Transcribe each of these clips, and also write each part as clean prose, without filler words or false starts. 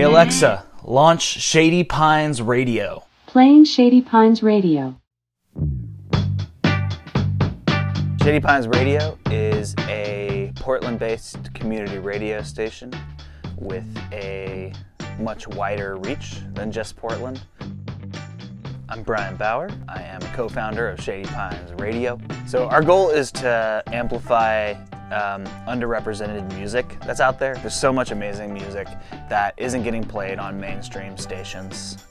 Okay, Alexa, launch Shady Pines Radio. Playing Shady Pines Radio. Shady Pines Radio is a Portland-based community radio station with a much wider reach than just Portland. I'm Brian Bauer. I am co-founder of Shady Pines Radio. So our goal is to amplify underrepresented music that's out there. There's so much amazing music that isn't getting played on mainstream stations.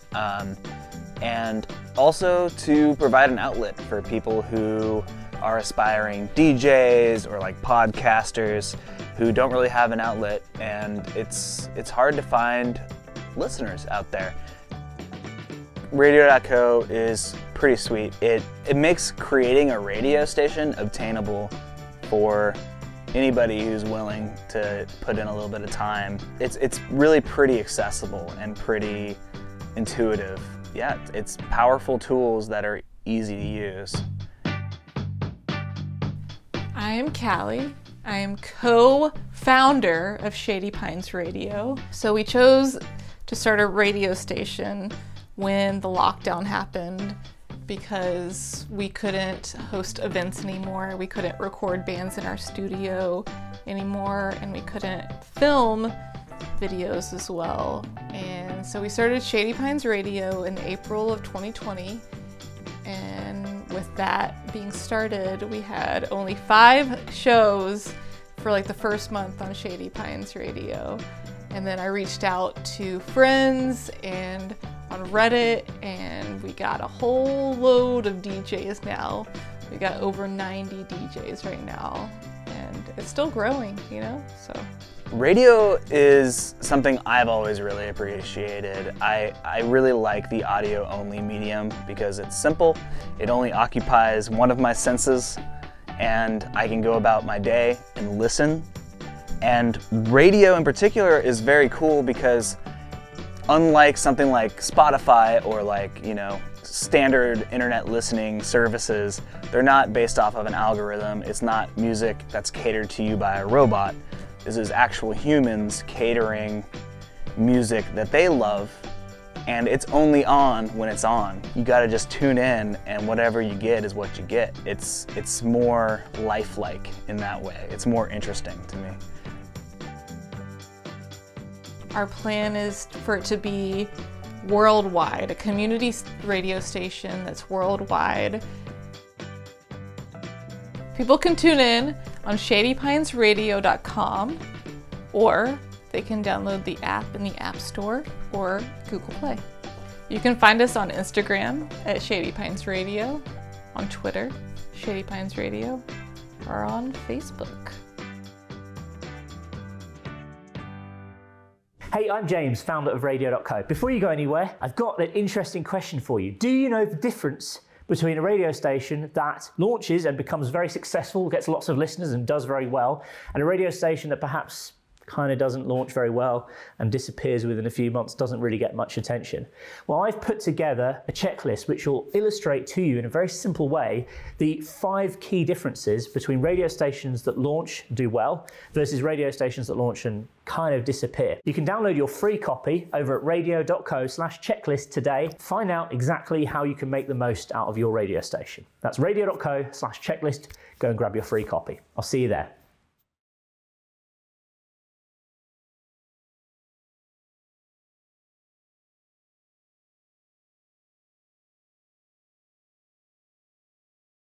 And also to provide an outlet for people who are aspiring DJs or like podcasters who don't really have an outlet, and it's hard to find listeners out there. Radio.co is pretty sweet. It makes creating a radio station obtainable for anybody who's willing to put in a little bit of time. It's really pretty accessible and pretty intuitive. Yeah, it's powerful tools that are easy to use. I am Callie. I am co-founder of Shady Pines Radio. So we chose to start a radio station when the lockdown happened, because we couldn't host events anymore, we couldn't record bands in our studio anymore, and we couldn't film videos as well. And so we started Shady Pines Radio in April of 2020, and with that being started, we had only 5 shows for like the first month on Shady Pines Radio. And then I reached out to friends and on Reddit, and we got a whole load of DJs now. We got over 90 DJs right now, and it's still growing, you know, so. Radio is something I've always really appreciated. I really like the audio-only medium because it's simple. It only occupies one of my senses, and I can go about my day and listen. And radio in particular is very cool because unlike something like Spotify or like, you know, standard internet listening services, they're not based off of an algorithm. It's not music that's catered to you by a robot. This is actual humans catering music that they love, and it's only on when it's on. You gotta just tune in, and whatever you get is what you get. It's more lifelike in that way. It's more interesting to me. Our plan is for it to be worldwide, a community radio station that's worldwide. People can tune in on shadypinesradio.com, or they can download the app in the App Store or Google Play. You can find us on Instagram at Shady Pines Radio, on Twitter, Shady Pines Radio, or on Facebook. Hey, I'm James, founder of Radio.co. Before you go anywhere, I've got an interesting question for you. Do you know the difference between a radio station that launches and becomes very successful, gets lots of listeners and does very well, and a radio station that perhaps kind of doesn't launch very well and disappears within a few months, doesn't really get much attention? Well, I've put together a checklist which will illustrate to you in a very simple way the 5 key differences between radio stations that launch and do well versus radio stations that launch and kind of disappear. You can download your free copy over at radio.co/checklist today. Find out exactly how you can make the most out of your radio station. That's radio.co/checklist. Go and grab your free copy. I'll see you there.